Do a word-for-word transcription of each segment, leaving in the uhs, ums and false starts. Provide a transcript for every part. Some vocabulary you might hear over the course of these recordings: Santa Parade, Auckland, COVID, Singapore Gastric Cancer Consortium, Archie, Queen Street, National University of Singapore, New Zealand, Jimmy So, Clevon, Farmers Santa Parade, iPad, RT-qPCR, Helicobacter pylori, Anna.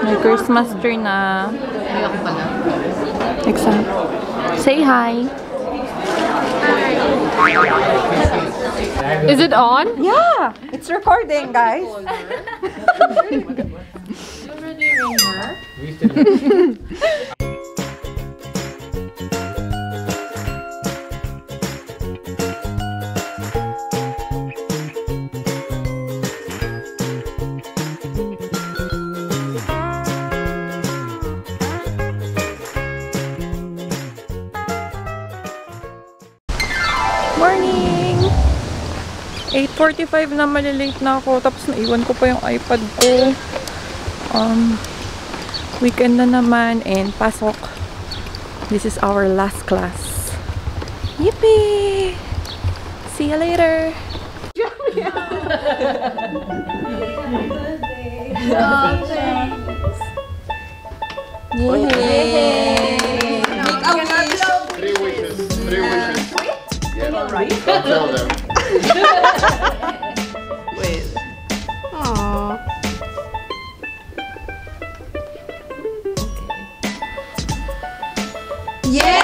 May Christmas tree na. Exam. Say hi. Is it on? Yeah, it's recording, guys. Morning! eight forty-five na, malilate na ako. Tapos naiwan ko pa yung iPad ko. Um, weekend na naman and pasok. This is our last class. Yippee! See you later! Yay! Three wishes. Three wishes. Right. Don't tell them. Wait. Aww. Okay. Yay!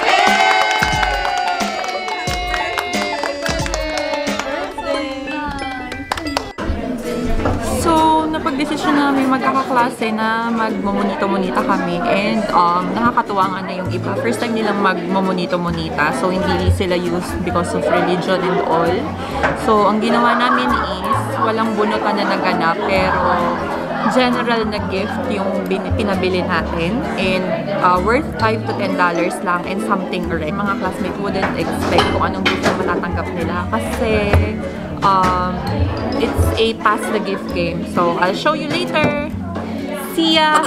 So, napag-desisyon namin magkakaklase na magmomonito-monita kami and um, nakakatuwa nga na yung iba. First time nilang magmomonito-monita, so hindi sila used because of religion and all. So, ang ginawa namin is, walang bunutan na naganap, pero general na gift yung pinabili natin and uh, worth five to ten dollars lang and something already. Mga classmates wouldn't expect kung anong gift na matatanggap nila kasi Um, it's a pass the gift game, so I'll show you later. See ya!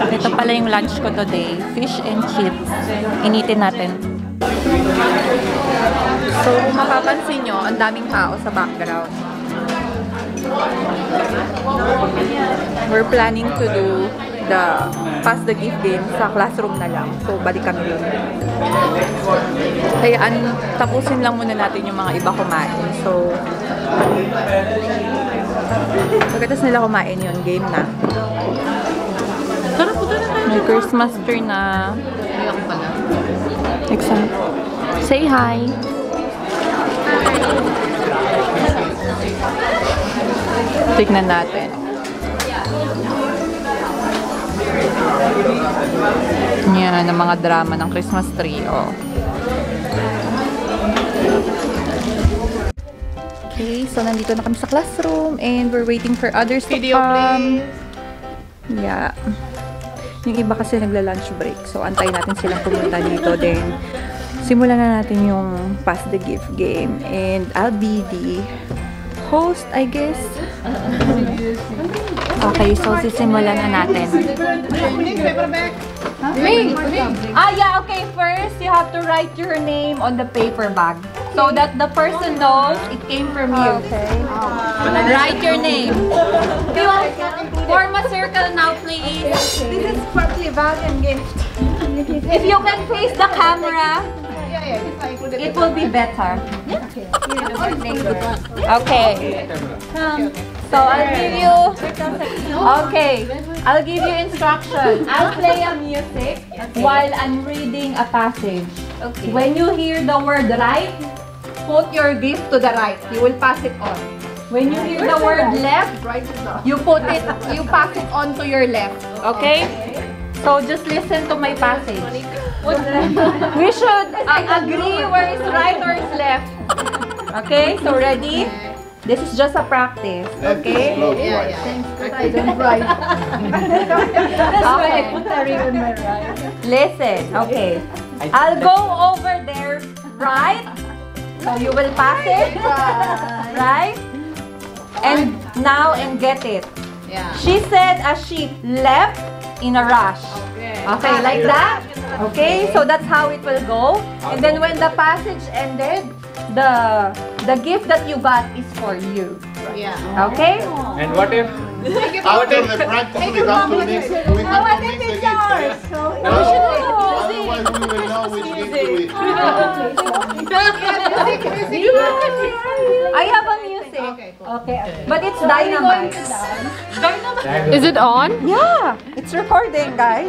Ito pala yung lunch ko today. Fish and chips. Initin natin. So, mapapansin nyo, ang daming tao sa background. We're planning to do the pass the gift game sa classroom na lang. So, balik kami yun. Kaya, an, tapusin lang muna natin yung mga iba kumain. So, pagkatas nila kumain yun, game na. Tara, puto na tayo. May Christmas tree na. Exam. Say hi. Tignan natin. Yan ang mga drama ng Christmas tree, oh. Okay, so nandito na kami sa classroom and we're waiting for others to come. Yeah. Yung iba kasi nagla-lunch break, so antay natin silang pumunta dito din. Simulan na natin yung pass the gift game and I'll be the host, I guess. Okay, so sisimulan na natin. Me! Ah, yeah, okay. First, you have to write your name on the paper bag so that the person knows it came from you. Okay. Uh, write your name. Form a circle now, please. This is for Clevon gift. If you can face the camera, it will be better. Okay. Um, So I'll give you. Okay, I'll give you instructions. I'll play a music while I'm reading a passage. Okay. When you hear the word right, put your gift to the right. You will pass it on. When you hear the word left, you put it. You pass it on to your left. Okay. So just listen to my passage. We should uh, agree where is right or is left. Okay. So ready? This is just a practice, okay? Yeah, yeah. Thanks, I don't write. That's why I put a ring on my right. Listen, okay. I'll go over there, right? So you will pass it, right? And now and get it. Yeah. She said a sheep left in a rush. Okay. Okay, like that. Okay, so that's how it will go. And then when the passage ended, the the gift that you got is for you. Yeah. Okay? And what if what if the practice becomes to mix? No, what if it's yours? No, otherwise we will know which gift to eat. You have a music. I have a music. okay. Okay, cool. Okay, okay. But it's so dynamite. Dynamite. Is it on? Yeah, it's recording, guys.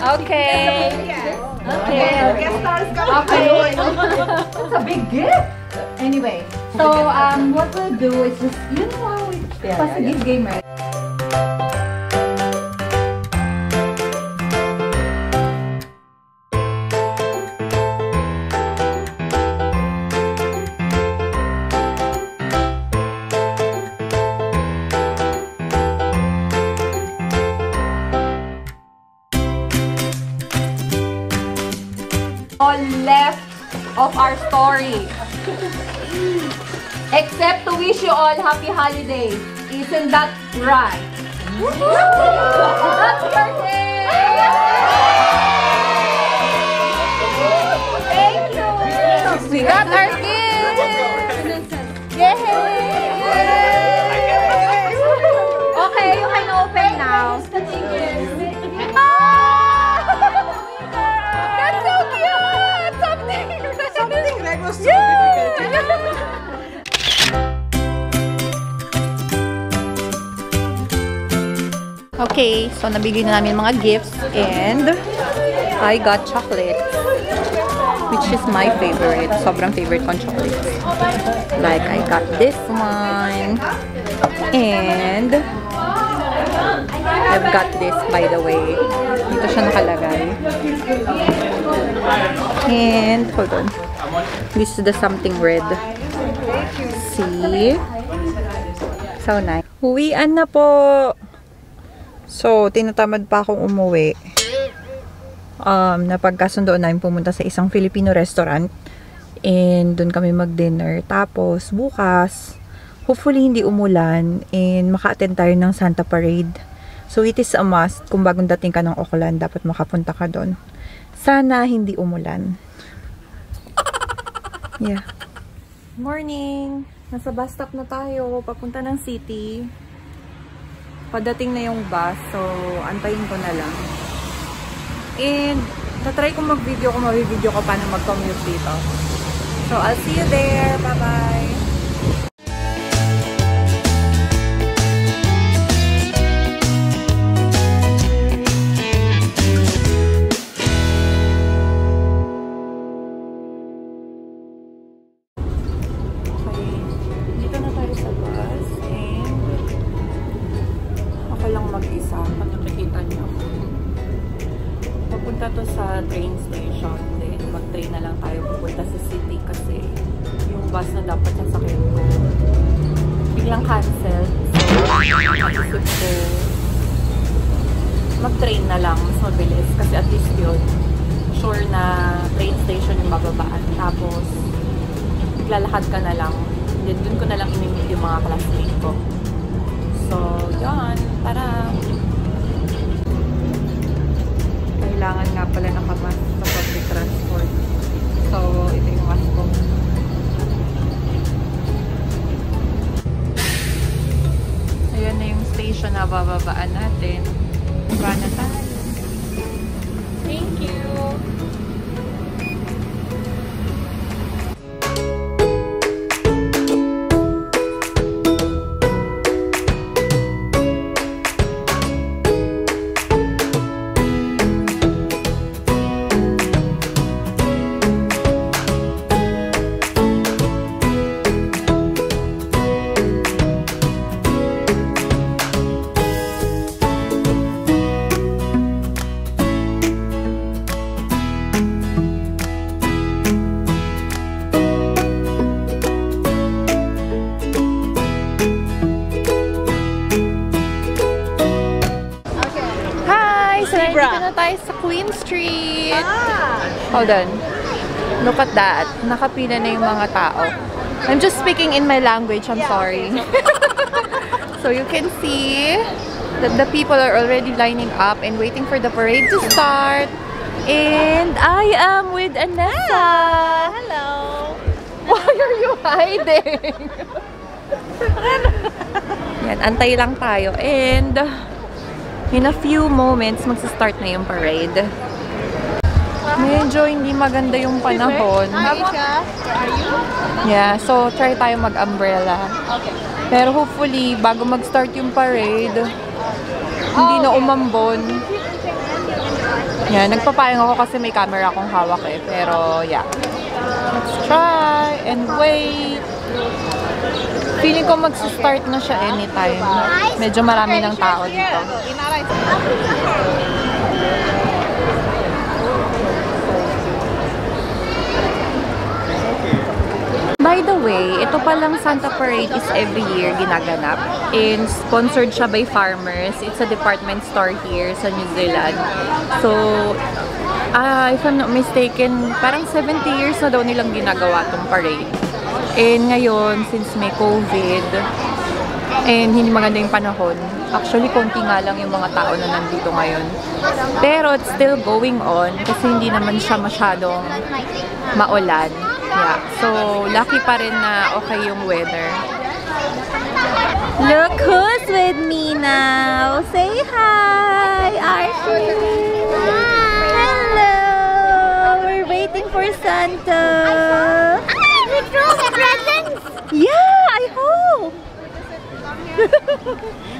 Okay. Okay. It's a big gift. Anyway, so um, what we'll do is just, you know how we yeah, pass a yeah, yeah. game, right? All left of our story. Except to wish you all happy holidays. Isn't that right? Happy birthday! Thank you! We got our gifts! Yay! Okay, you can open now. Okay, so nabigay na namin mga gifts and I got chocolate, which is my favorite. Sobrang favorite kong chocolates. Like, I got this one and I've got this, by the way. Dito siya nakalagay. And, hold on. This is the something red. See? So nice. Huwian na po! So, tinatamad pa akong umuwi. Um, napagkasundoon namin pumunta sa isang Filipino restaurant. And, doon kami mag-dinner. Tapos, bukas, hopefully hindi umulan and maka-attend tayo ng Santa Parade. So, it is a must. Kung bagong dating ka ng Auckland, dapat makapunta ka doon. Sana hindi umulan. Yeah. Morning! Nasa bus stop na tayo. Papunta ng city. Padating na yung bus. So, antayin ko na lang. And, tatry kong mag-video kung mag-video ko paano mag-commute dito. So, I'll see you there. Bye-bye! Punta to sa train station, then mag-train na lang tayo pupunta sa city kasi yung bus na dapat sasakyan ko biglang cancel, so mag-isip ko mag-train na lang, mas mabilis kasi at least yun sure na train station yung bababaan, tapos naglalakad ka na lang, then dun ko na lang imimit yung mga classmate ko, so yun, para kailangan nga pala nakamask sa public transport. So, ito yung mask ko. Ayan na yung station na bababaan natin. Baba na tayo. Thank you! Sa Queen Street. Ah. Hold on. Look at that. Nakapila na yung mga tao. I'm just speaking in my language. I'm yeah, sorry. Okay. So you can see that the people are already lining up and waiting for the parade to start. And I am with Anna. Hello. Why are you hiding? Yan, antay lang tayo. And in a few moments, magsa-start na yung parade. Medyo hindi maganda yung panahon. Yeah, so try tayo mag-umbrella. Pero hopefully, bago mag-start yung parade, hindi na umambon. Yeah, nagpapayang ako kasi may camera akong hawak eh. Pero yeah, let's try and wait. Feeling ko mag-start na siya anytime. Medyo marami ng tao dito. By the way, ito palang Santa Parade is every year ginaganap. And sponsored siya by farmers. It's a department store here sa New Zealand. So, uh, if I'm not mistaken, parang seventy years na daw nilang ginagawa tong parade. And ngayon, since may COVID, and hindi maganda yung panahon, actually, konti nga lang yung mga tao na nandito ngayon. Pero it's still going on kasi hindi naman siya masyadong maulan. Yeah. So, lucky pa rin na okay yung weather. Look who's with me now! Say hi, Archie! Hi! Hello! We're waiting for Santa! Yeah, I hope.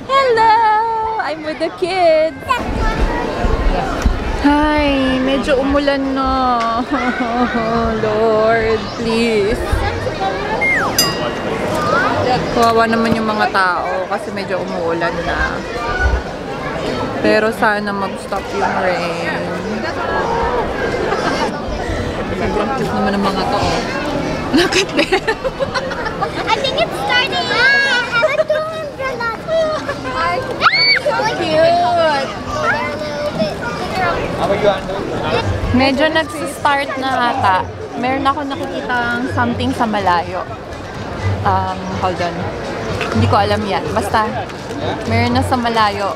Hello, I'm with the kids. Hi, medyo umulan na. Lord, please. Kawawa naman yung mga tao kasi medyo umuulan na. Pero sana mag-stop yung rain. Sobrang cute naman ng mga tao. Look at them. I think it's starting. Ah, I like the umbrella. So cute. Medyo nag-start na ata. Meron ako nakikitang something sa malayo. Um, hold on. Hindi ko alam yan. Basta, meron na sa malayo.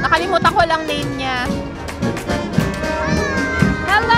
Nakalimutan ko lang name niya. Hello!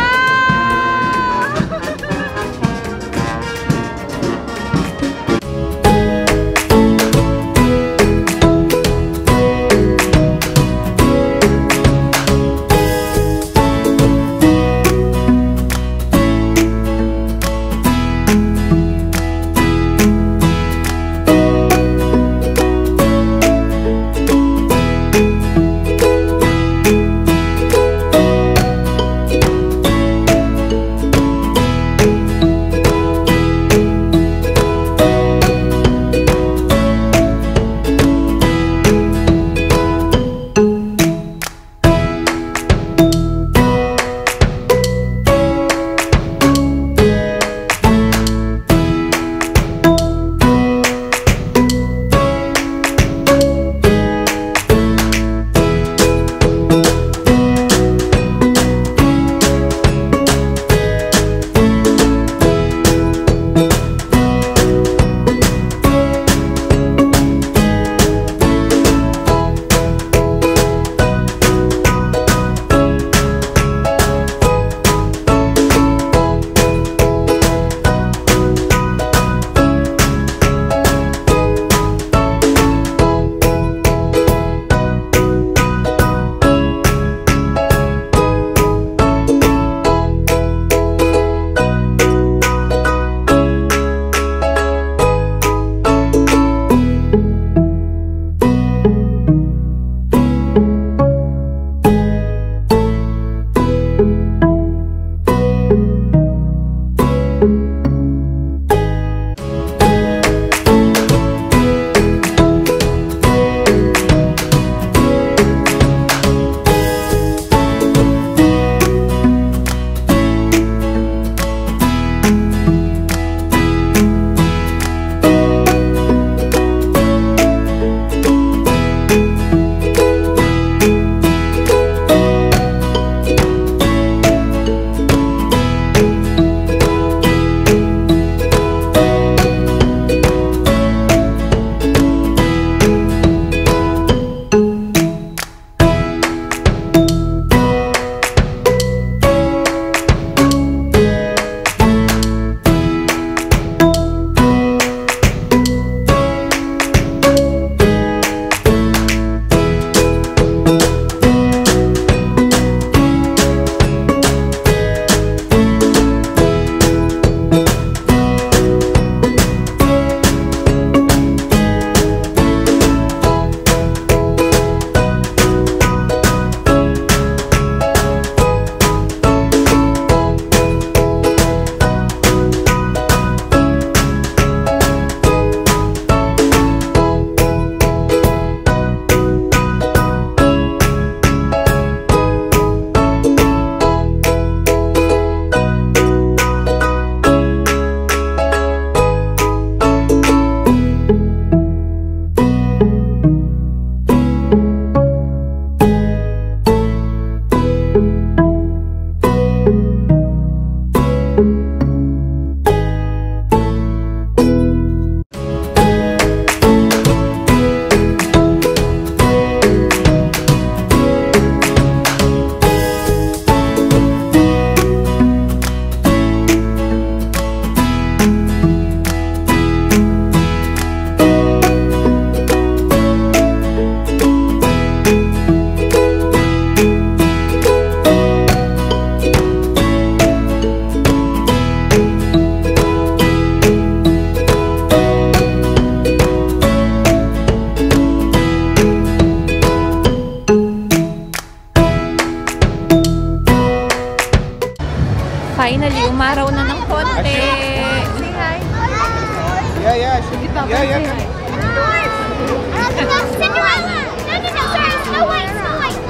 Yeah, I should. You thought yeah, yeah. Right. North! Cinderella! No, no, no, sorry, Snow White, Snow White.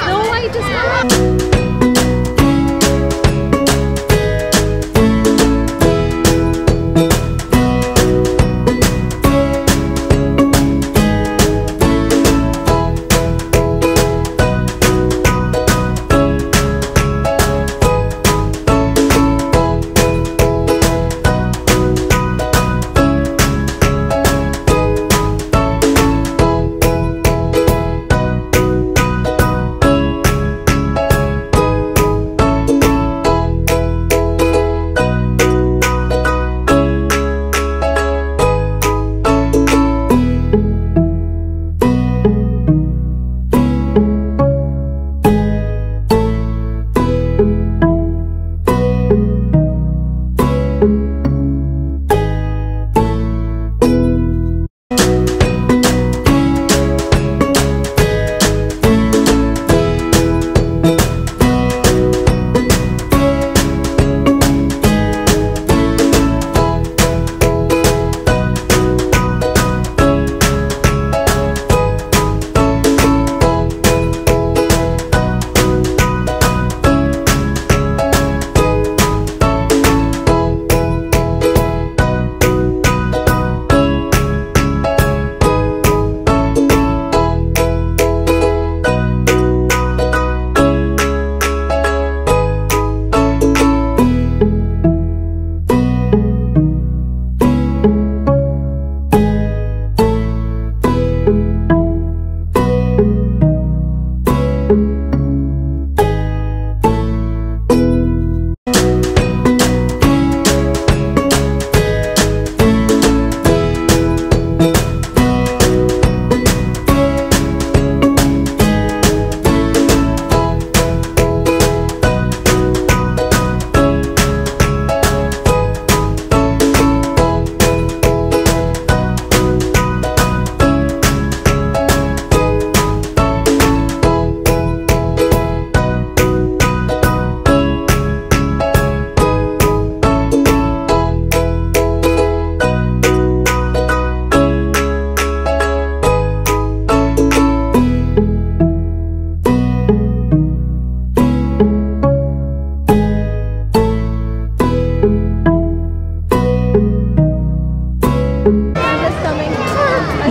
Snow White to Snow White.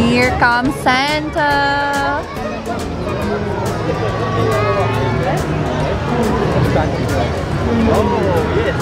Here comes Santa! Oh, yes!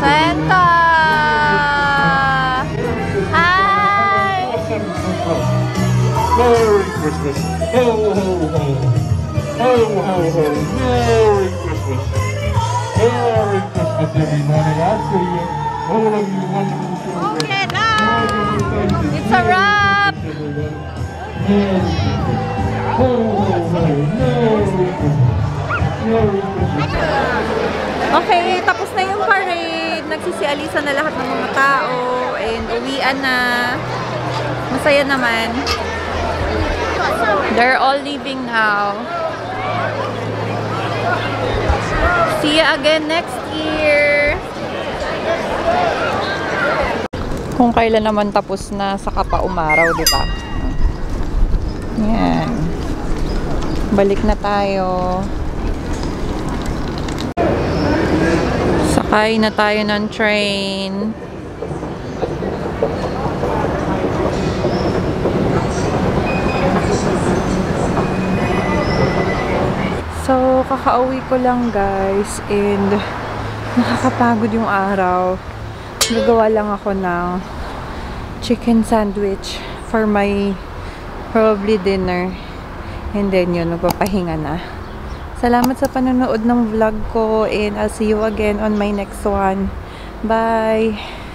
Santa! Hi! Merry Christmas! Ho, ho, ho! Ho, ho, ho! Merry Christmas! Merry Christmas, everybody! I see you! All of you wonderful children! Okay, now! It's a wrap! Merry Christmas! Ho, ho, ho! Merry Christmas! Merry Christmas! Okay, tapos na yung parade. Nagsisialisan na lahat ng mga tao. And uwian na. Masaya naman. They're all leaving now. See you again next year. Kung kailan naman tapos na, saka pa umaraw, di ba? Yan. Balik na tayo. Sakay na tayo ng train. So, kakauwi ko lang guys and nakakapagod yung araw. Nagawa lang ako ng chicken sandwich for my probably dinner. And then yun, nagpapahinga na. Salamat sa panonood ng vlog ko and I'll see you again on my next one. Bye!